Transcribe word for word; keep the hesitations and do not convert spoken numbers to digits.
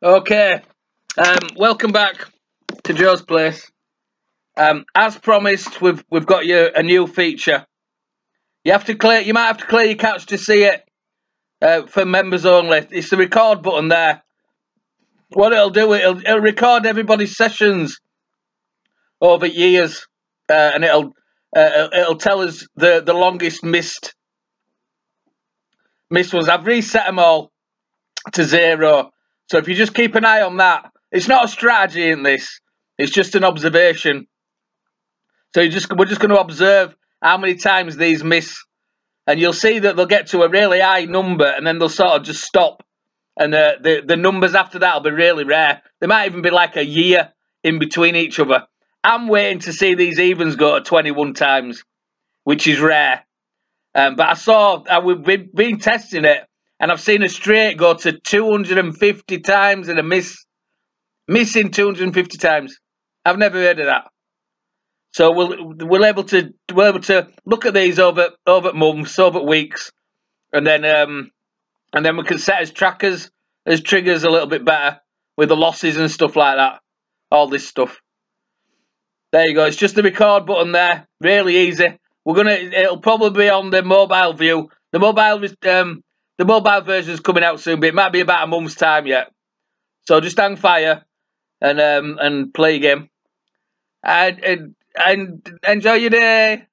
Okay, um, welcome back to Joe's Place. Um, as promised, we've we've got you a new feature. You have to clear. You might have to clear your couch to see it uh, for members only. It's the record button there. What it'll do, it'll, it'll record everybody's sessions over years, uh, and it'll uh, it'll tell us the the longest missed missed ones. I've reset them all to zero. So if you just keep an eye on that, it's not a strategy in this, it's just an observation. So you just we're just going to observe how many times these miss, and you'll see that they'll get to a really high number and then they'll sort of just stop, and uh, the, the numbers after that will be really rare. They might even be like a year in between each other. I'm waiting to see these evens go to twenty-one times, which is rare. Um, but I saw, uh, we've been testing it, and I've seen a straight go to two hundred fifty times and a miss. Missing two hundred fifty times. I've never heard of that. So we'll we'll able to we're able to look at these over over months, over weeks, and then um and then we can set as trackers, as triggers a little bit better with the losses and stuff like that. All this stuff. There you go. It's just the record button there. Really easy. We're gonna it'll probably be on the mobile view. The mobile um. The mobile version is coming out soon, but it might be about a month's time yet. So just hang fire and um, and play a game. And, and, and enjoy your day.